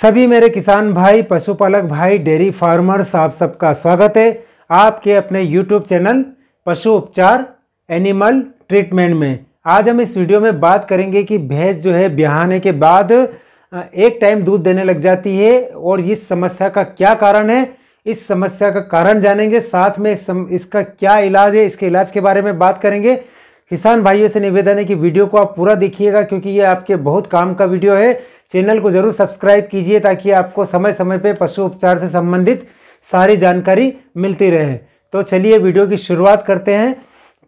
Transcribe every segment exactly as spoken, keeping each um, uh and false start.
सभी मेरे किसान भाई, पशुपालक भाई, डेयरी फार्मर्स, आप सबका स्वागत है आपके अपने यूट्यूब चैनल पशु उपचार एनिमल ट्रीटमेंट में। आज हम इस वीडियो में बात करेंगे कि भैंस जो है ब्याहाने के बाद एक टाइम दूध देने लग जाती है और इस समस्या का क्या कारण है, इस समस्या का कारण जानेंगे, साथ में इसका क्या इलाज है, इसके इलाज के बारे में बात करेंगे। किसान भाइयों से निवेदन है कि वीडियो को आप पूरा देखिएगा क्योंकि ये आपके बहुत काम का वीडियो है। चैनल को जरूर सब्सक्राइब कीजिए ताकि आपको समय समय पे पशु उपचार से संबंधित सारी जानकारी मिलती रहे। तो चलिए वीडियो की शुरुआत करते हैं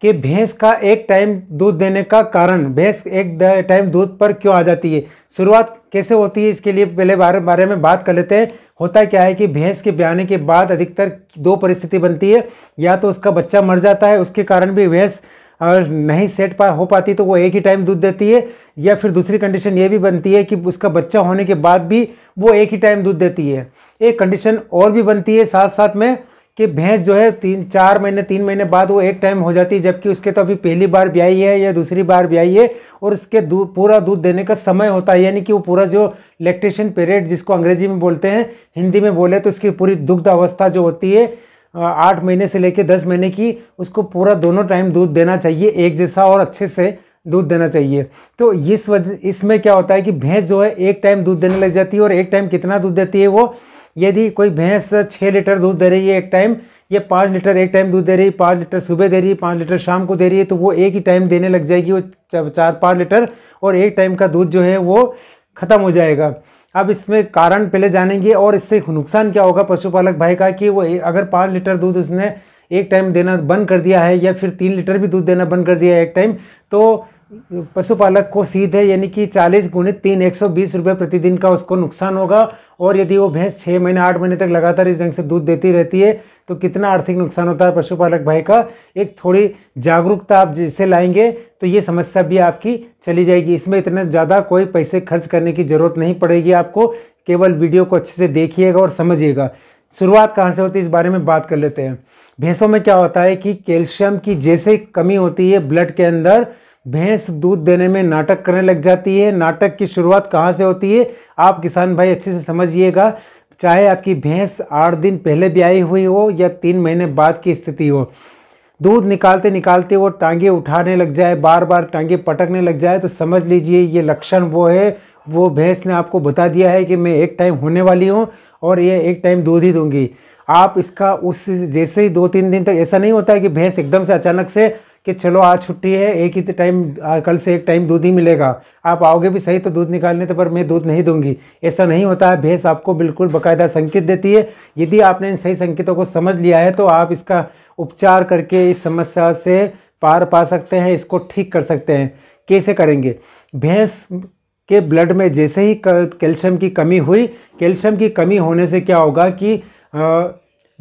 कि भैंस का एक टाइम दूध देने का कारण, भैंस एक टाइम दूध पर क्यों आ जाती है, शुरुआत कैसे होती है, इसके लिए पहले बारे बारे में बात कर लेते हैं। होता क्या है कि भैंस के ब्याने के बाद अधिकतर दो परिस्थिति बनती है, या तो उसका बच्चा मर जाता है, उसके कारण भी भैंस और नहीं सेट पा हो पाती तो वो एक ही टाइम दूध देती है, या फिर दूसरी कंडीशन ये भी बनती है कि उसका बच्चा होने के बाद भी वो एक ही टाइम दूध देती है। एक कंडीशन और भी बनती है साथ साथ में कि भैंस जो है तीन चार महीने तीन महीने बाद वो एक टाइम हो जाती है, जबकि उसके तो अभी पहली बार ब्याई है या दूसरी बार ब्याई है और उसके दूध पूरा दूध देने का समय होता है, यानी कि वो पूरा जो लैक्टेशन पीरियड जिसको अंग्रेजी में बोलते हैं, हिंदी में बोले तो उसकी पूरी दुग्ध अवस्था जो होती है आठ महीने से लेकर दस महीने की, उसको पूरा दोनों टाइम दूध देना चाहिए, एक जैसा और अच्छे से दूध देना चाहिए। तो इस वजह इसमें क्या होता है कि भैंस जो है एक टाइम दूध देने लग जाती है, और एक टाइम कितना दूध देती है वो, यदि कोई भैंस छः लीटर दूध दे रही है एक टाइम, या पाँच लीटर एक टाइम दूध दे रही है, पाँच लीटर सुबह दे रही है, पाँच लीटर शाम को दे रही है, तो वो एक ही टाइम देने लग जाएगी, वो चार पाँच लीटर, और एक टाइम का दूध जो है वो ख़त्म हो जाएगा। अब इसमें कारण पहले जानेंगे और इससे नुकसान क्या होगा पशुपालक भाई का, कि वो अगर पाँच लीटर दूध उसने एक टाइम देना बंद कर दिया है या फिर तीन लीटर भी दूध देना बंद कर दिया है एक टाइम, तो पशुपालक को सीधे यानी कि चालीस गुणित तीन एक सौ बीस रुपये प्रतिदिन का उसको नुकसान होगा। और यदि वो भैंस छः महीने आठ महीने तक लगातार इस ढंग से दूध देती रहती है तो कितना आर्थिक नुकसान होता है पशुपालक भाई का। एक थोड़ी जागरूकता आप जिसे लाएंगे तो ये समस्या भी आपकी चली जाएगी। इसमें इतना ज़्यादा कोई पैसे खर्च करने की ज़रूरत नहीं पड़ेगी आपको, केवल वीडियो को अच्छे से देखिएगा और समझिएगा। शुरुआत कहाँ से होती है इस बारे में बात कर लेते हैं। भैंसों में क्या होता है कि कैल्शियम की जैसे कमी होती है ब्लड के अंदर, भैंस दूध देने में नाटक करने लग जाती है। नाटक की शुरुआत कहाँ से होती है आप किसान भाई अच्छे से समझिएगा, चाहे आपकी भैंस आठ दिन पहले ब्याई हुई हो या तीन महीने बाद की स्थिति हो। दूध निकालते निकालते वो टांगे उठाने लग जाए, बार बार टांगे पटकने लग जाए, तो समझ लीजिए ये लक्षण वो है, वो भैंस ने आपको बता दिया है कि मैं एक टाइम होने वाली हूँ और ये एक टाइम दूध ही दूंगी। आप इसका उस जैसे ही दो तीन दिन तक, ऐसा नहीं होता है कि भैंस एकदम से अचानक से कि चलो आज छुट्टी है एक ही टाइम, कल से एक टाइम दूध ही मिलेगा, आप आओगे भी सही तो दूध निकालने तो पर मैं दूध नहीं दूंगी, ऐसा नहीं होता है। भैंस आपको बिल्कुल बकायदा संकेत देती है। यदि आपने इन सही संकेतों को समझ लिया है तो आप इसका उपचार करके इस समस्या से पार पा सकते हैं, इसको ठीक कर सकते हैं। कैसे करेंगे, भैंस के ब्लड में जैसे ही कैल्शियम की कमी हुई, कैल्शियम की कमी होने से क्या होगा कि आ,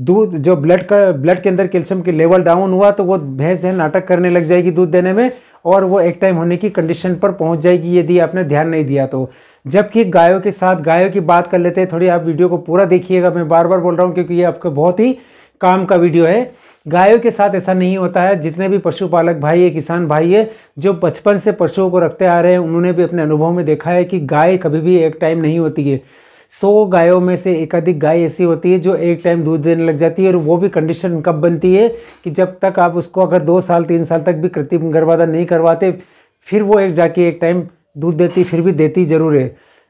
दूध जो ब्लड का ब्लड के अंदर कैल्शियम के लेवल डाउन हुआ तो वो भैंस है नाटक करने लग जाएगी दूध देने में और वो एक टाइम होने की कंडीशन पर पहुंच जाएगी यदि आपने ध्यान नहीं दिया तो। जबकि गायों के साथ, गायों की बात कर लेते हैं थोड़ी, आप वीडियो को पूरा देखिएगा, मैं बार बार बोल रहा हूँ क्योंकि ये आपका बहुत ही काम का वीडियो है। गायों के साथ ऐसा नहीं होता है। जितने भी पशुपालक भाई है, किसान भाई है, जो बचपन से पशुओं को रखते आ रहे हैं, उन्होंने भी अपने अनुभव में देखा है कि गाय कभी भी एक टाइम नहीं होती है। सौ गायों में से एक अधिक गाय ऐसी होती है जो एक टाइम दूध देने लग जाती है, और वो भी कंडीशन कब बनती है कि जब तक आप उसको अगर दो साल तीन साल तक भी कृत्रिम गर्भाधान नहीं करवाते, फिर वो एक जाके एक टाइम दूध देती, फिर भी देती ज़रूर है।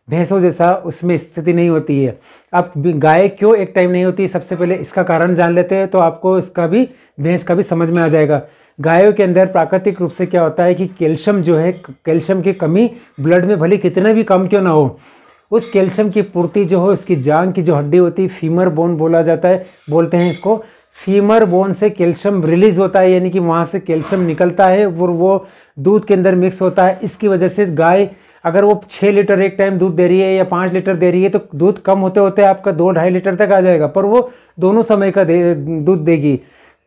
भैंसों जैसा उसमें स्थिति नहीं होती है। अब गाय क्यों एक टाइम नहीं होती, सबसे पहले इसका कारण जान लेते हैं तो आपको इसका भी, भैंस का भी समझ में आ जाएगा। गायों के अंदर प्राकृतिक रूप से क्या होता है कि कैल्शियम जो है, कैल्शियम की कमी ब्लड में भले कितने भी कम क्यों ना हो, उस कैल्शियम की पूर्ति जो हो, उसकी जांग की जो हड्डी होती है, फीमर बोन बोला जाता है, बोलते हैं इसको, फीमर बोन से कैल्शियम रिलीज़ होता है, यानी कि वहाँ से कैल्शियम निकलता है और वो दूध के अंदर मिक्स होता है। इसकी वजह से गाय अगर वो छः लीटर एक टाइम दूध दे रही है या पाँच लीटर दे रही है तो दूध कम होते होते आपका दो ढाई लीटर तक आ जाएगा, पर वो दोनों समय का दे, दूध देगी।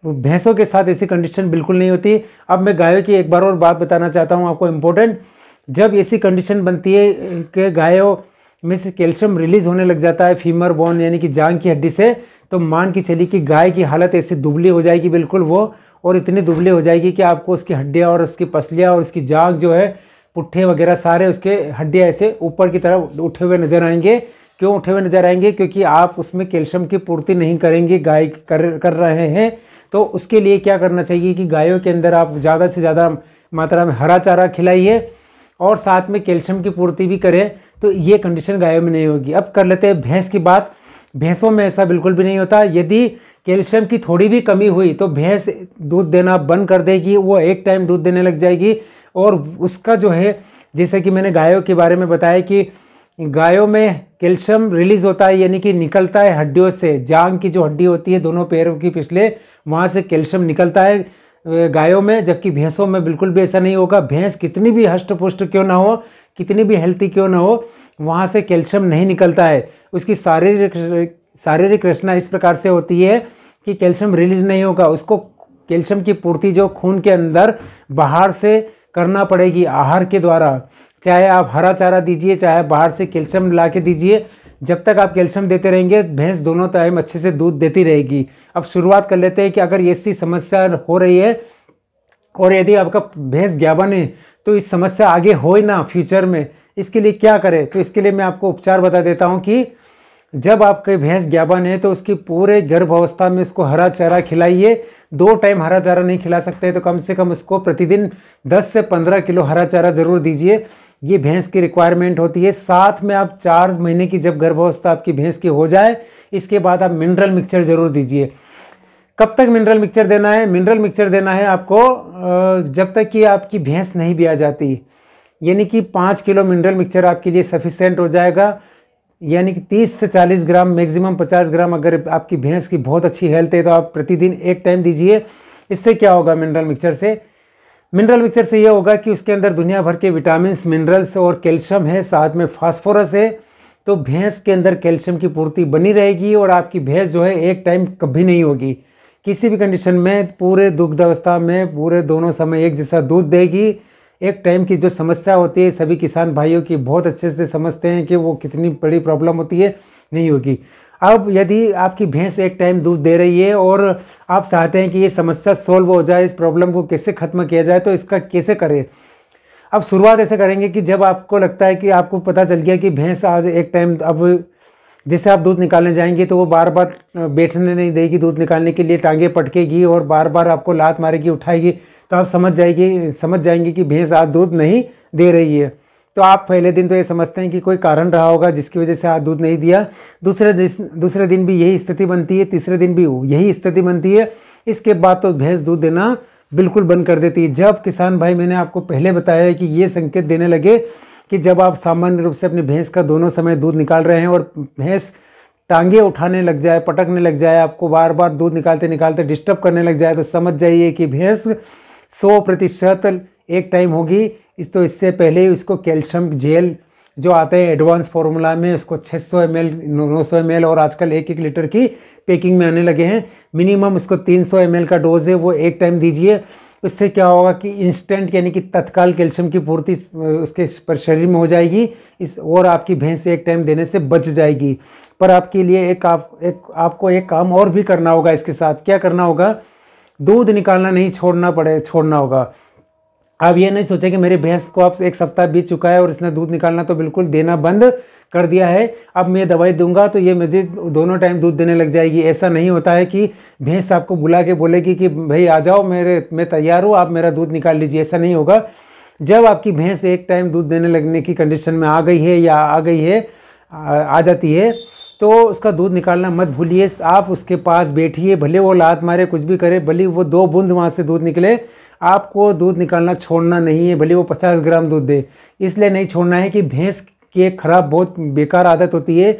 भैंसों के साथ ऐसी कंडीशन बिल्कुल नहीं होती। अब मैं गायों की एक बार और बात बताना चाहता हूँ आपको इम्पोर्टेंट। जब ऐसी कंडीशन बनती है कि गायों में से कैल्शियम रिलीज़ होने लग जाता है फीमर बोन यानी कि जांग की हड्डी से, तो मान के चलिए कि गाय की हालत ऐसी दुबली हो जाएगी बिल्कुल वो, और इतनी दुबली हो जाएगी कि आपको उसकी हड्डियाँ और उसकी पसलियाँ और उसकी जांग जो है, पुट्ठे वगैरह सारे उसके हड्डियाँ ऐसे ऊपर की तरफ उठे हुए नजर आएंगे क्यों उठे हुए नजर आएंगे? क्योंकि आप उसमें कैल्शियम की पूर्ति नहीं करेंगे, गाय कर कर रहे हैं। तो उसके लिए क्या करना चाहिए कि गायों के अंदर आप ज़्यादा से ज़्यादा मात्रा में हरा चारा खिलाइए और साथ में कैल्शियम की पूर्ति भी करें, तो ये कंडीशन गायों में नहीं होगी। अब कर लेते हैं भैंस की बात। भैंसों में ऐसा बिल्कुल भी नहीं होता। यदि कैल्शियम की थोड़ी भी कमी हुई तो भैंस दूध देना बंद कर देगी, वो एक टाइम दूध देने लग जाएगी। और उसका जो है, जैसे कि मैंने गायों के बारे में बताया कि गायों में कैल्शियम रिलीज़ होता है, यानी कि निकलता है हड्डियों से। जांग की जो हड्डी होती है दोनों पैरों की पिछले, वहाँ से कैल्शियम निकलता है गायों में, जबकि भैंसों में बिल्कुल भी ऐसा नहीं होगा। भैंस कितनी भी हष्ट पुष्ट क्यों ना हो, कितनी भी हेल्थी क्यों ना हो, वहाँ से कैल्शियम नहीं निकलता है। उसकी शारीरिक शारीरिक रचना इस प्रकार से होती है कि कैल्शियम रिलीज नहीं होगा। उसको कैल्शियम की पूर्ति जो खून के अंदर बाहर से करना पड़ेगी आहार के द्वारा, चाहे आप हरा चारा दीजिए, चाहे बाहर से कैल्शियम ला के दीजिए। जब तक आप कैल्शियम देते रहेंगे, भैंस दोनों टाइम अच्छे से दूध देती रहेगी। अब शुरुआत कर लेते हैं कि अगर ऐसी समस्या हो रही है और यदि आपका भैंस गाभिन है तो इस समस्या आगे हो ही ना फ्यूचर में, इसके लिए क्या करें? तो इसके लिए मैं आपको उपचार बता देता हूँ कि जब आपके भैंस गाभिन है तो उसकी पूरे गर्भावस्था में उसको हरा चारा खिलाइए। दो टाइम हरा चारा नहीं खिला सकते तो कम से कम उसको प्रतिदिन दस से पंद्रह किलो हरा चारा ज़रूर दीजिए, ये भैंस की रिक्वायरमेंट होती है। साथ में आप चार महीने की जब गर्भावस्था आपकी भैंस की हो जाए, इसके बाद आप मिनरल मिक्सचर ज़रूर दीजिए। कब तक मिनरल मिक्सचर देना है? मिनरल मिक्सचर देना है आपको जब तक कि आपकी भैंस नहीं ब्याह जाती, यानी कि पाँच किलो मिनरल मिक्सचर आपके लिए सफिशेंट हो जाएगा। यानी कि तीस से चालीस ग्राम मैक्सिमम पचास ग्राम, अगर आपकी भैंस की बहुत अच्छी हेल्थ है तो आप प्रतिदिन एक टाइम दीजिए। इससे क्या होगा मिनरल मिक्सचर से? मिनरल मिक्सचर से ये होगा कि उसके अंदर दुनिया भर के विटामिन्स, मिनरल्स और कैल्शियम है, साथ में फास्फोरस है, तो भैंस के अंदर कैल्शियम की पूर्ति बनी रहेगी और आपकी भैंस जो है एक टाइम कभी नहीं होगी। किसी भी कंडीशन में पूरे दुग्धावस्था में पूरे दोनों समय एक जैसा दूध देगी। एक टाइम की जो समस्या होती है, सभी किसान भाइयों की बहुत अच्छे से समझते हैं कि वो कितनी बड़ी प्रॉब्लम होती है, नहीं होगी। अब यदि आपकी भैंस एक टाइम दूध दे रही है और आप चाहते हैं कि ये समस्या सॉल्व हो जाए, इस प्रॉब्लम को कैसे ख़त्म किया जाए, तो इसका कैसे करें? अब शुरुआत ऐसे करेंगे कि जब आपको लगता है कि आपको पता चल गया कि भैंस आज एक टाइम, अब जैसे आप दूध निकालने जाएंगे तो वो बार बार बैठने नहीं देगी, दूध निकालने के लिए टांगे पटकेगी और बार बार आपको लात मारेगी, उठाएगी, तो आप समझ जाएगी समझ जाएंगे कि भैंस आज दूध नहीं दे रही है। तो आप पहले दिन तो ये समझते हैं कि कोई कारण रहा होगा जिसकी वजह से आज दूध नहीं दिया। दूसरे दूसरे दिन भी यही स्थिति बनती है, तीसरे दिन भी यही स्थिति बनती है। इसके बाद तो भैंस दूध देना बिल्कुल बंद कर देती है। जब किसान भाई, मैंने आपको पहले बताया है कि ये संकेत देने लगे कि जब आप सामान्य रूप से अपनी भैंस का दोनों समय दूध निकाल रहे हैं और भैंस टांगे उठाने लग जाए, पटकने लग जाए, आपको बार बार दूध निकालते निकालते डिस्टर्ब करने लग जाए, तो समझ जाइए कि भैंस सौ प्रतिशत एक टाइम होगी। इस तो इससे पहले इसको कैल्शियम जेल जो आते हैं एडवांस फार्मूला में, उसको छह सौ एम एल, नौ सौ एम एल और आजकल एक एक लीटर की पैकिंग में आने लगे हैं। मिनिमम उसको तीन सौ एम एल का डोज है, वो एक टाइम दीजिए। उससे क्या होगा कि इंस्टेंट यानी कि तत्काल कैल्शियम की पूर्ति उसके पर शरीर में हो जाएगी इस और आपकी भैंस एक टाइम देने से बच जाएगी। पर आपके लिए एक आप एक आपको एक काम और भी करना होगा। इसके साथ क्या करना होगा? दूध निकालना नहीं छोड़ना पड़े छोड़ना होगा। आप ये नहीं सोचें कि मेरे भैंस को आप एक सप्ताह बीत चुका है और इसने दूध निकालना तो बिल्कुल देना बंद कर दिया है, अब मैं दवाई दूंगा तो ये मुझे दोनों टाइम दूध देने लग जाएगी। ऐसा नहीं होता है कि भैंस आपको बुला के बोलेगी कि भाई आ जाओ, मेरे मैं तैयार हूँ, आप मेरा दूध निकाल लीजिए, ऐसा नहीं होगा। जब आपकी भैंस एक टाइम दूध देने लगने की कंडीशन में आ गई है या आ गई है आ जाती है, तो उसका दूध निकालना मत भूलिए। आप उसके पास बैठिए, भले वो लात मारे, कुछ भी करे, भले वो दो बूंद वहाँ से दूध निकले, आपको दूध निकालना छोड़ना नहीं है। भले वो पचास ग्राम दूध दे, इसलिए नहीं छोड़ना है कि भैंस की एक खराब, बहुत बेकार आदत होती है,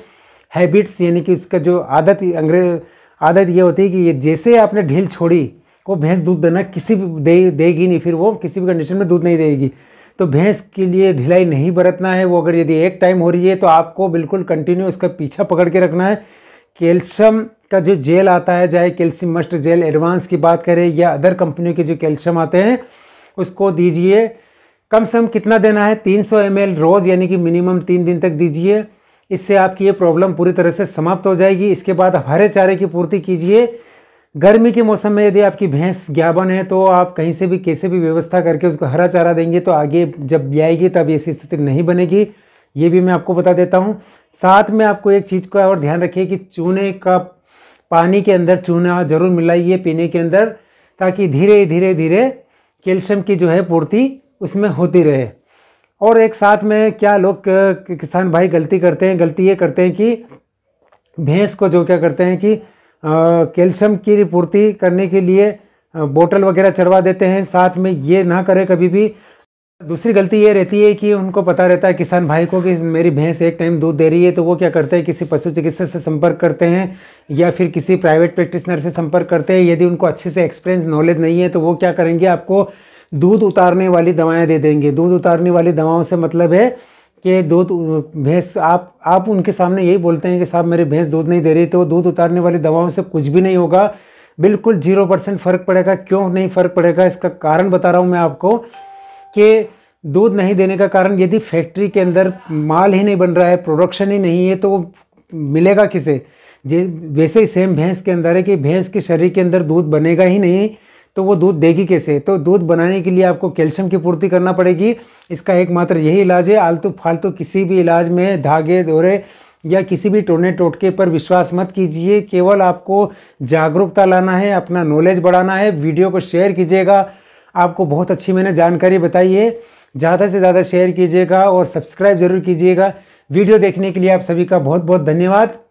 हैबिट्स, यानी कि उसका जो आदत अंग्रेज आदत ये होती है कि ये जैसे आपने ढील छोड़ी वो भैंस दूध देना किसी भी दे, देगी नहीं, फिर वो किसी भी कंडीशन में दूध नहीं देगी। तो भैंस के लिए ढिलाई नहीं बरतना है। वो अगर यदि एक टाइम हो रही है तो आपको बिल्कुल कंटिन्यू उसका पीछा पकड़ के रखना है। कैल्शियम का जो जेल आता है, चाहे कैल्शियम मस्ट जेल एडवांस की बात करें या अदर कंपनियों के जो कैल्शियम आते हैं, उसको दीजिए। कम से कम कितना देना है? तीन सौ एम एल रोज़, यानी कि मिनिमम तीन दिन तक दीजिए। इससे आपकी ये प्रॉब्लम पूरी तरह से समाप्त हो जाएगी। इसके बाद आप हरे चारे की पूर्ति कीजिए। गर्मी के मौसम में यदि आपकी भैंस गाभिन है तो आप कहीं से भी कैसे भी व्यवस्था करके उसको हरा चारा देंगे तो आगे जब ब्याएगी तब ऐसी स्थिति नहीं बनेगी। ये भी मैं आपको बता देता हूँ। साथ में आपको एक चीज़ का और ध्यान रखिए कि चूने का पानी के अंदर चूना ज़रूर मिलाइए पीने के अंदर, ताकि धीरे धीरे धीरे कैल्शियम की जो है पूर्ति उसमें होती रहे। और एक साथ में क्या लोग किसान भाई गलती करते हैं, गलती ये करते हैं कि भैंस को जो क्या करते हैं कि कैल्शियम की पूर्ति करने के लिए बोतल वगैरह चढ़वा देते हैं। साथ में ये ना करें कभी भी। दूसरी गलती ये रहती है कि उनको पता रहता है किसान भाई को कि मेरी भैंस एक टाइम दूध दे रही है, तो वो क्या करते हैं किसी पशु चिकित्सक से संपर्क करते हैं या फिर किसी प्राइवेट प्रैक्टिशनर से संपर्क करते हैं। यदि उनको अच्छे से एक्सपीरियंस नॉलेज नहीं है तो वो क्या करेंगे, आपको दूध उतारने वाली दवाएं दे देंगे। दूध उतारने वाली दवाओं से मतलब है कि दूध भैंस आप आप उनके सामने यही बोलते हैं कि साहब मेरी भैंस दूध नहीं दे रही, तो दूध उतारने वाली दवाओं से कुछ भी नहीं होगा, बिल्कुल जीरो परसेंट फ़र्क पड़ेगा। क्यों नहीं फ़र्क पड़ेगा, इसका कारण बता रहा हूँ मैं आपको कि दूध नहीं देने का कारण, यदि फैक्ट्री के अंदर माल ही नहीं बन रहा है, प्रोडक्शन ही नहीं है, तो वो मिलेगा किसे। जे वैसे ही सेम भैंस के अंदर है कि भैंस के शरीर के अंदर दूध बनेगा ही नहीं तो वो दूध देगी कैसे। तो दूध बनाने के लिए आपको कैल्शियम की पूर्ति करना पड़ेगी। इसका एकमात्र यही इलाज है। आलतू फालतू किसी भी इलाज में धागे दौरे या किसी भी टोने टोटके पर विश्वास मत कीजिए। केवल आपको जागरूकता लाना है, अपना नॉलेज बढ़ाना है। वीडियो को शेयर कीजिएगा, आपको बहुत अच्छी मैंने जानकारी बताई है, ज़्यादा से ज़्यादा शेयर कीजिएगा और सब्सक्राइब जरूर कीजिएगा। वीडियो देखने के लिए आप सभी का बहुत बहुत धन्यवाद।